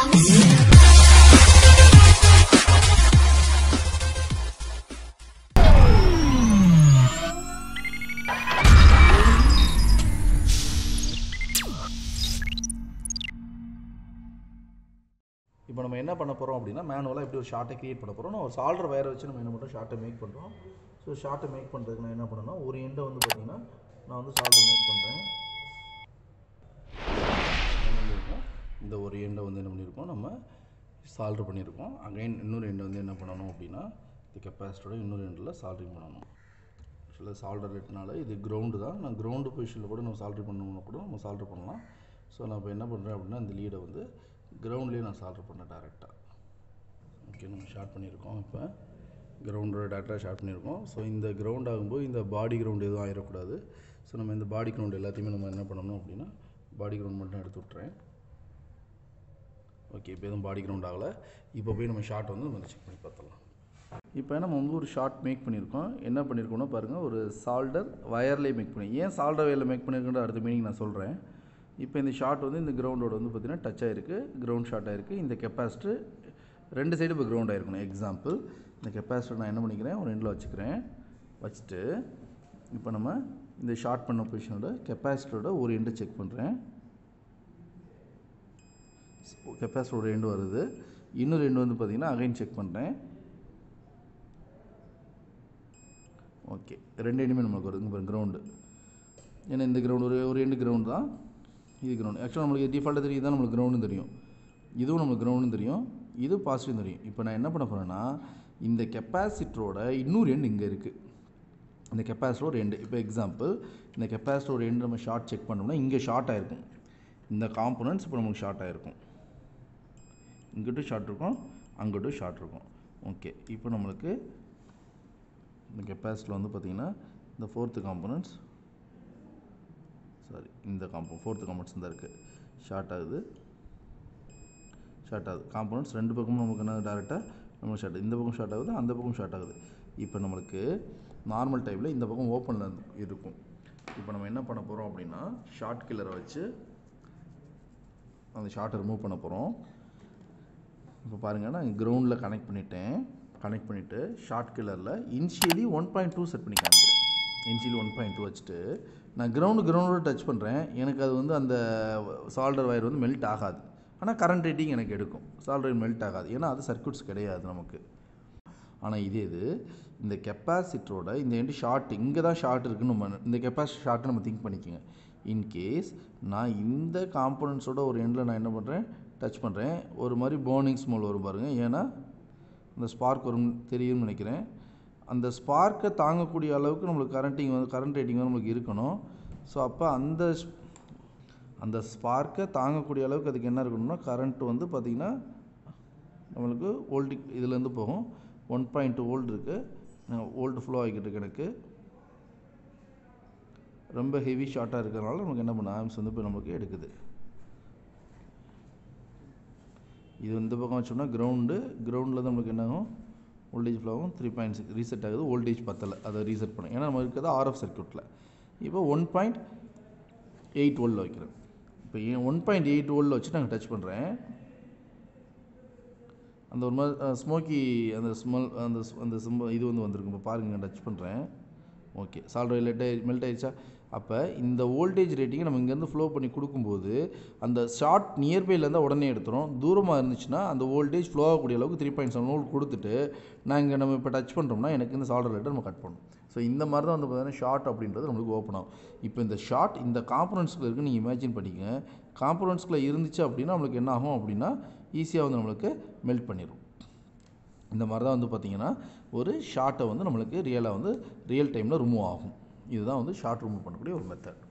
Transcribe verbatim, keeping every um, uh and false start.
இப்போ நம்ம என்ன பண்ண போறோம் அப்படினா மேனுவலா இப்படி ஒரு ஷார்ட் கிரியேட் பண்ண போறோம். ஒரு சால்டர் வயரை வச்சு நம்ம என்ன பண்றோம் ஷார்ட் மேக் பண்றோம். சோ ஷார்ட் மேக் பண்றதுக்கு நான் என்ன பண்ணனும்னா ஒரு எண்ட வந்து பாத்தீங்கன்னா நான் வந்து சால்டர் மேக் பண்றேன். இந்த ஒரு எண்ட வந்து என்ன பண்ணிருக்கோம் நம்ம சால்டர் பண்ணிருக்கோம். அகைன் இன்னொரு எண்ட வந்து என்ன பண்ணனும் அப்படினா இந்த கெபாசிட்டரோட இன்னொரு எண்டல சால்டரிங் பண்ணனும். actually சால்டர் லேட்னால இது கிரவுண்ட் தான். நான் கிரவுண்ட் பொசிஷன்ல கூட நம்ம சால்டர் பண்ணனும்னா கூட நம்ம சால்டர் பண்ணலாம். சோ நான் இப்போ என்ன பண்றேன் அப்படினா இந்த லீட வந்து ground la na solder panna direct okay nam short panirukom ipo ground la data short panirukom so inda ground agumbo inda body ground edhu aayira kudadu so nam inda body ground ellathiyum nam enna pannanum appadina body ground mattum eduthu utren okay ipo edhum body ground agala ipo poi nam short vandu nam check panni paathalam ipo nam unga or short make panirukom enna panirukomna paarenga or solder wire la make panni yen solder wire la make panirukkendra adutha meaning na solren இப்போ இந்த shot வந்து இந்த கிரவுண்டோட வந்து பார்த்தீங்கன்னா touch ஆயிருக்கு ground shot ஆயிருக்கு இந்த capacitor ரெண்டு சைடு இப்போ கிரவுண்ட் ஆயிருக்கணும் எக்ஸாம்பிள் இந்த கெபாசிட்டர் நான் என்ன பண்ணிக்கிறேன் ஒரு ரெண்டில் வச்சுக்கிறேன் வச்சுட்டு இப்போ நம்ம இந்த ஷார்ட் பண்ண பொசிஷனோட கெபாசிட்டரோட ஒரு எண்டை செக் பண்ணுறேன் கெபாசிட்டரோட ரெண்டு வருது இன்னொரு ரெண்டு வந்து பார்த்தீங்கன்னா அகைன் செக் பண்ணுறேன் ஓகே ரெண்டு எண்டுமே நம்மளுக்கு வருதுங்க பாருங்க கிரவுண்டு ஏன்னா இந்த கிரவுண்ட் ஒரு ஒரு ரெண்டு கிரவுண்ட் தான் இது கிரவுண்ட் ஆக்சுவலாக நம்மளுக்கு டிஃபால்ட்டாக தெரியுது தான் நம்மளுக்கு கிரவுண்டு தெரியும் இதுவும் நம்மளுக்கு கிரவுண்டு தெரியும் இது பாசிட்டிவ் தெரியும் இப்போ நான் என்ன பண்ண போகிறேன்னா இந்த கெப்பாசிட்டரோட இன்னொரு எண்டு இங்கே இருக்குது இந்த கெப்பாசிட்டரோட எண்டு இப்போ எக்ஸாம்பிள் இந்த கெப்பாசிட்டரோட எண்டு நம்ம ஷார்ட் செக் பண்ணோம்னா இங்கே ஷார்ட் ஆகிருக்கும் இந்த காம்பனன்ட்ஸ் இப்போ நமக்கு ஷார்ட் ஆகிருக்கும் இங்கிட்டும் ஷார்ட் இருக்கும் அங்கிட்டும் ஷார்ட் இருக்கும் ஓகே இப்போ நம்மளுக்கு இந்த கெப்பாசிட்டியில் வந்து பார்த்திங்கன்னா இந்த ஃபோர்த்து காம்பனன்ட்ஸ் சாரி இந்த காம்போ ஃபோர்த்து காம்பனன்ட்ஸ் தான் இருக்குது ஷார்ட் ஆகுது ஷார்ட் ஆகுது காம்பனன்ட்ஸ் ரெண்டு பக்கமும் நமக்கு என்ன டேரெக்டாக நம்மளுக்கு ஷார்ட் இந்த பக்கம் ஷார்ட் ஆகுது அந்த பக்கம் ஷார்ட் ஆகுது இப்போ நம்மளுக்கு நார்மல் டைப்பில் இந்த பக்கம் ஓப்பனில் இருக்கும் இப்போ நம்ம என்ன பண்ண போகிறோம் அப்படின்னா ஷார்ட் கில்லரை வச்சு அந்த ஷார்ட்டை ரிமூவ் பண்ண போகிறோம் இப்போ பாருங்கள் நான் கிரவுண்டில் கனெக்ட் பண்ணிவிட்டேன் கனெக்ட் பண்ணிவிட்டு ஷார்ட் கில்லரில் initially one point two set பண்ணி காமிக்கிறேன் இன்ச்சில் ஒன் பாயிண்ட் டூ வச்சுட்டு நான் கிரவுண்டு கிரவுண்டோடு டச் பண்ணுறேன் எனக்கு அது வந்து அந்த சால்டர் வயர் வந்து மெல்ட் ஆகாது ஆனால் கரண்ட் ரேட்டிங் எனக்கு எடுக்கும் சால்டர் மெல்ட் ஆகாது ஏன்னா அது சர்க்யூட்ஸ் கிடையாது நமக்கு ஆனால் இதே இது இந்த கெப்பாசிட்டரோட இந்த எண்டு ஷார்ட் இங்கே தான் ஷார்ட் இருக்குன்னு நம்ம இந்த கெப்பாசிட்டி ஷார்ட்டை நம்ம திங்க் பண்ணிக்கோங்க இன்கேஸ் நான் இந்த காம்பனன்ட்ஸோட ஒரு எண்டில் நான் என்ன பண்ணுறேன் டச் பண்ணுறேன் ஒரு மாதிரி பர்னிங் ஸ்மெல் வரும் பாருங்கள் ஏன்னா இந்த ஸ்பார்க் வரும் தெரியும்னு நினைக்கிறேன் அந்த ஸ்பார்க்கை தாங்கக்கூடிய அளவுக்கு நம்மளுக்கு கரண்டிங் வந்து கரண்ட் ரேட்டிங் வந்து நம்மளுக்கு இருக்கணும் ஸோ அப்போ அந்த அந்த ஸ்பார்க்கை தாங்கக்கூடிய அளவுக்கு அதுக்கு என்ன இருக்கணும்னா கரண்ட் வந்து பார்த்திங்கன்னா நம்மளுக்கு ஓல்டு இதுலேருந்து போகும் ஒன் பாயிண்ட் டூ வோல்ட் இருக்குது ஓல்டு ஃப்ளோ ஆகிக்கிட்டு இருக்கு எனக்கு ரொம்ப ஹெவி ஷார்ட்டாக இருக்கிறனால நமக்கு என்ன பண்ண ஆம்ஸ் வந்து இப்போ நம்மளுக்கு எடுக்குது இது இந்த பக்கம் வச்சோம்னா கிரவுண்டு கிரவுண்டில் தான் நம்மளுக்கு என்ன ஆகும் வோல்டேஜ் ஃப்ளோவும் த்ரீ பாயிண்ட் சிக்ஸ் ரீசெட் ஆகுது வோல்டேஜ் பத்தலை அதை ரீசெட் பண்ணும் ஏன்னா நம்ம இருக்கிறது ஆர்எஃப் சர்க்யூட்டில் இப்போ ஒன் பாயிண்ட் எயிட் வோல்ட்டில் வைக்கிறேன் இப்போ ஏன் ஒன் பாயிண்ட் எயிட் வோல்ட்டில் வச்சு நாங்கள் டச் பண்ணுறேன் அந்த ஒரு மாதிரி ஸ்மோக்கி அந்த ஸ்மெல் அந்த அந்த சிம்ப இது வந்து வந்திருக்கு இப்போ பாருங்கள் நான் டச் பண்ணுறேன் ஓகே சால்டர் மெல்ட் ஆகி மெல்ட் ஆகிடுச்சா அப்போ இந்த வோல்டேஜ் ரேட்டிங்கை நம்ம இங்கேருந்து ஃப்ளோ பண்ணி கொடுக்கும்போது அந்த ஷார்ட் நியர்பையில் இருந்தால் உடனே எடுத்துரும் தூரமாக இருந்துச்சுன்னா அந்த வோல்டேஜ் ஃப்ளோ ஆகக்கூடிய அளவுக்கு த்ரீ பாயிண்ட் செவன் வோல்ட் கொடுத்துட்டு நாங்கள் நம்ம இப்போ டச் பண்ணுறோம்னா எனக்கு இந்த சால்டர் லைட்டை நம்ம கட் பண்ணணும் ஸோ இந்த மாதிரி தான் வந்து பார்த்தீங்கன்னா ஷார்ட் அப்படின்றது நம்மளுக்கு ஓப்பன் ஆகும் இப்போ இந்த ஷார்ட் இந்த காம்பனன்ட்ஸ்குள்ளே இருக்குது நீங்கள் இமேஜின் பண்ணிக்கங்க காம்பனன்ட்ஸ்குள்ளே இருந்துச்சு அப்படின்னா நம்மளுக்கு என்ன ஆகும் அப்படின்னா ஈஸியாக வந்து நம்மளுக்கு மெல்ட் பண்ணிடும் இந்த மாதிரி தான் வந்து பார்த்திங்கன்னா ஒரு ஷார்ட்டை வந்து நம்மளுக்கு ரியலாக வந்து ரியல் டைமில் ரிமூவ் ஆகும் இதுதான் வந்து ஷார்ட் ரிமூவ் பண்ணக்கூடிய ஒரு மெத்தட்.